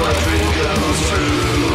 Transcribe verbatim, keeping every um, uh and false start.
my dream goes through.